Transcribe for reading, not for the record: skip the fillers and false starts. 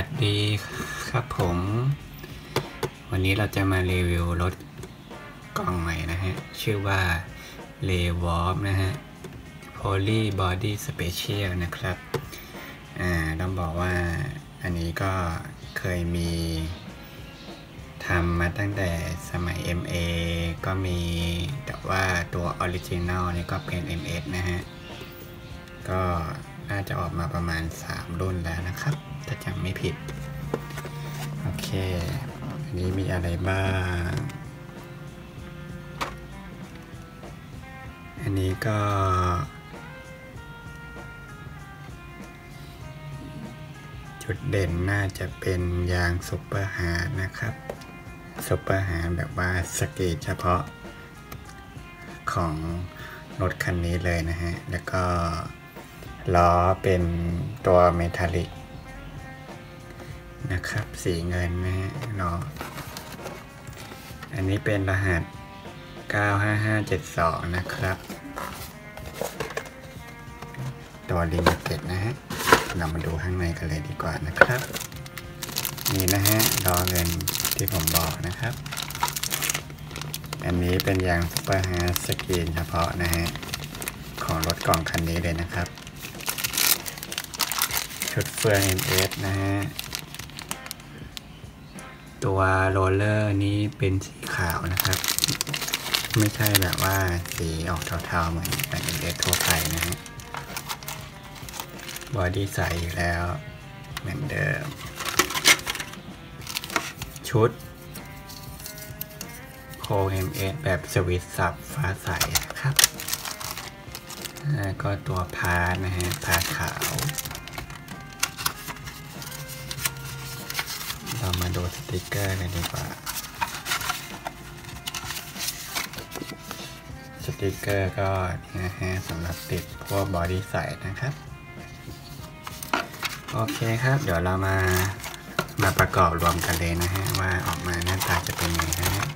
วัสดีครับผมวันนี้เราจะมารีวิวรถกล่องใหม่นะฮะชื่อว่า RAYVOLF นะฮะ Poly Body Special นะครับต้องบอกว่าอันนี้ก็เคยมีทำมาตั้งแต่สมัย MA ก็มีแต่ว่าตัวออริจินัลนี่ก็เป็น NS นะฮะก็น่าจะออกมาประมาณ3รุ่นแล้วนะครับถ้าจำไม่ผิดโอเคอันนี้มีอะไรบ้างอันนี้ก็จุดเด่นน่าจะเป็นยางซุปเปอร์ฮาร์ดนะครับซุปเปอร์ฮาร์ดแบบว่าสเกตเฉพาะของรถคันนี้เลยนะฮะแล้วก็ล้อเป็นตัวเมทัลลิกนะครับสีเงินนะฮะล้ออันนี้เป็นรหัส95572นะครับตัวลิมิเต็ดนะฮะเรามาดูข้างในกันเลยดีกว่านะครับนี่นะฮะล้อเงินที่ผมบอกนะครับอันนี้เป็นยางซุปเปอร์ฮาร์ดสกรีนเฉพาะนะฮะของรถกล่องคันนี้เลยนะครับชุดเฟือง NS นะฮะตัวโรลเลอร์นี้เป็นสีขาวนะครับไม่ใช่แบบว่าสีออกเทาๆเหมือนกับ NS ทั่วไปนะฮะบอดี้ใสอยู่แล้วเหมือนเดิมชุดโค MA แบบสวิตสับฟ้าใสนะครับแล้วก็ตัวพาร์ทนะฮะพาร์ทขาวเรามาดูสติกเกอร์กันดีกว่าสติกเกอร์ก็นะฮะสำหรับติดพวกบอดี้ใสนะครับโอเคครับเดี๋ยวเรามาประกอบรวมกันเลยนะฮะว่าออกมาหน้าตาจะเป็นยังไงนะฮะ